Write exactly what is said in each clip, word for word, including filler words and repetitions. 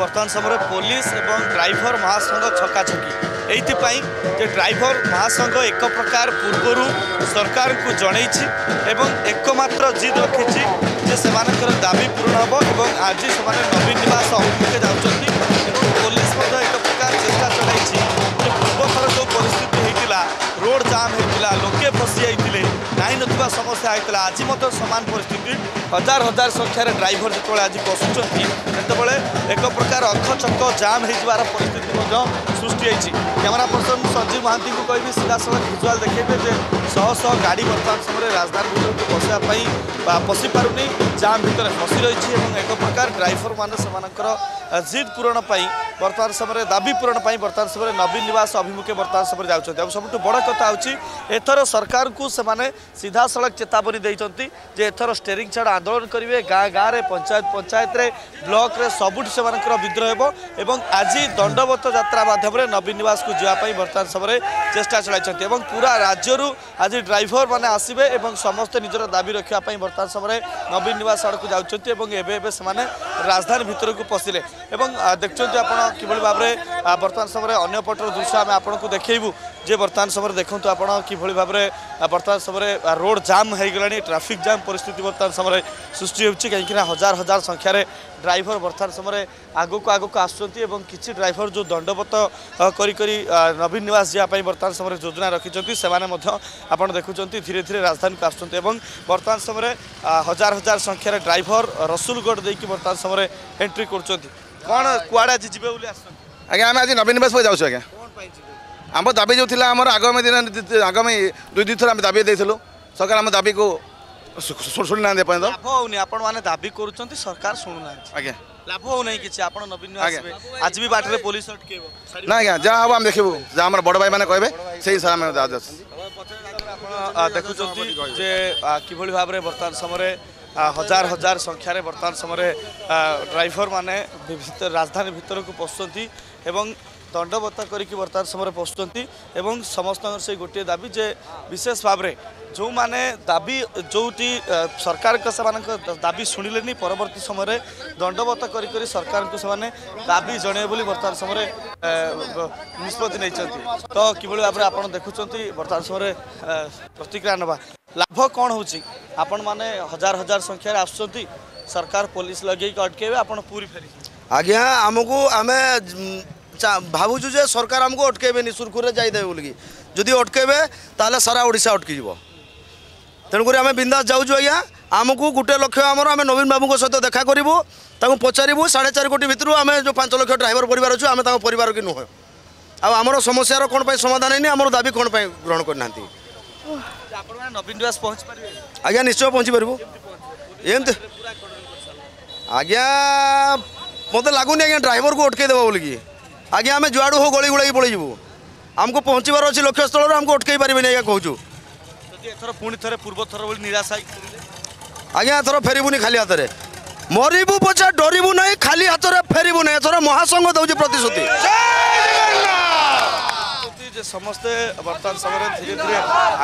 बर्तमान समय पुलिस एवं ड्राइवर महासंघ छकाछकी ये ड्राइवर महासंघ एक प्रकार पूर्वर सरकार को जन एवं एकमात्र जिद रखी जे से दाबी पूर्ण हम और आज से नवीन निवास अभिमुखे जाती पुलिस एक प्रकार चेष्टा चलती पूर्वथर जो परिस्थिति होता रोड जाम होता लोके फसी जाते नाई ना समस्या होता आज मत सामान परिस्थिति हजार हजार संख्यार ड्राइवर जो आज बसुँचे से एक प्रकार अखचक जाम होबार परिस्थिति सृष्टि कैमरा पर्सन संजीव महांती को कह सीधा सड़क विजुआल देखेबे शह शह गाड़ी बर्तमान समय राजधानी भूमि बसाया पशि पारे जाम भर फसी रही एक प्रकार ड्राइवर मान जिद पूरण बर्तमान समय दाबी पूरण बर्तमान समय नवीन निवास अभिमुखे बर्तमान समय जाऊँ सबुठ बड़ कथा एथर सरकार को से सीधा सड़क चेतावनी देते एथर स्टेरिंग छाड़ आंदोलन करेंगे गाँ गाँव में पंचायत पंचायत रे ब्लॉक रे सबुठ से विद्रोह हो आज दंडवत यात्रा माध्यम नवीन निवास को जावाई बर्तमान समय चेष्टा चलती पूरा राज्य आज ड्राइवर मैंने आसबे और समस्ते निजर दाबी रखापी बर्तमान समय नवीन निवास आड़ को जाने राजधानी भितर को पशिले देखते आप कि भाव में बर्तमान समय अन्य पटर दृश्य आम आपको देखबू जे बर्तमान समय देखूँ आप कि भाव में बर्तमान समय रोड जाम होगा ट्राफिक जाम परिस्थिति बर्तमान समय सृष्टि होती कहीं हजार हजार संख्यार ड्राइवर बर्तमान समय आगक आगक आसुँच कि ड्राइवर जो दंडवत करी करी नवीन निवास जावाई बर्तमान समय योजना रखी से आप देखुं धीरे धीरे राजधानी को आसुँच बर्तमान समय हजार हजार संख्यार ड्राइवर रसुलगढ़ देकी बर्तमान समय एंट्री कर कौन कुआड़े आज जीवे आज्ञा आम आज नवीन निवास जाऊँ आज्ञा आम दाबी जो थी आम आगामी दिन आगामी दुई दुई थर दाबी देलु सरकार आम दाबी को शुणी ना मैंने दाबी कर सरकार शुणुना आज्ञा लाभ होना किसी आप नवीन निवास आज भी बाटे पुलिस ना आज्ञा जहाँ हम आम देखू जहाँ बड़ भाई मैंने कहे से देखुं जे कि भाव में बर्तमान समय हजार हजार संख्यार बर्तमान समय ड्राइवर माने राजधानी भितर को पशुंट एवं दंडवत करके बर्तमान समय पशुंट समस्त से गोटे दाबी जे विशेष भाव में जो माने दाबी जोटी सरकार को से दाबी शुणिले परवर्त समय दंडवत करी सरकार को से दाबी जन बर्तमान समय निष्पत्ति नहीं तो कि भाव में आप देखुं बर्तमान समय प्रतिक्रिया नवा लाभ कौन होची आपण माने हजार हजार संख्यार आसुँच सरकार पुलिस लगे अटकेबे आपण पूरी फेरी आज्ञा आमको आम भावुँ जे सरकार आमको अटकेबे सुरखुर में जाइए बोलिकी जदि अटकेबे ताले सारा ओडिशा अटकी जीवो तेणुक आम बिंदास जाऊँ आज्ञा आमको गोटे लक्ष्य आमर आम नवीन बाबू सहित देखा करूँ ताकू पचारू साढ़े चार कोटी भितर आम जो पांच लक्ष ड्राइवर परिवार अच्छे आम पर नुह आमर समस्यार कौन पर समाधान होनी आम दाबी कौन पर ग्रहण करना नवीन निवास पहुँच पारे आज्ञा निश्चय पहुँची पारू एमती आज्ञा मत लगुनि आज्ञा ड्राइवर को अटकईदेव बोलिकी आज्ञा आम जुआड़ू हो गली गुड़ाई पलैबू आमको पहुँचबार अच्छे लक्ष्यस्थल आमको अटकई पारे आज्ञा कहूँ पुणी थे पूर्व थर बोली निराशा आज्ञा एथर फेरबूनी खाली हाथ में मरबू पछे डरबू ना खाली हाथ में फेरबू ना एथर महासंघ दौर प्रतिश्रुति समस्ते बर्तमान समय धीरे धीरे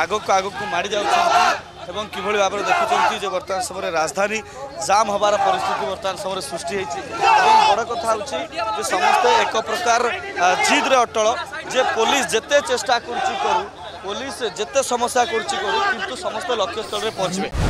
आगक आगक माड़ जाऊँ एवं कि भाव में देखुं जो बर्तमान समय राजधानी जाम हबार परिस्थिति बर्तमान समय सृष्टि बड़ कथा हो समस्ते एक प्रकार जिद्रे अटल जे पुलिस जिते चेष्टा करू पुलिस जिते समस्या करू किंतु समस्त लक्ष्यस्थल में पहुँचे।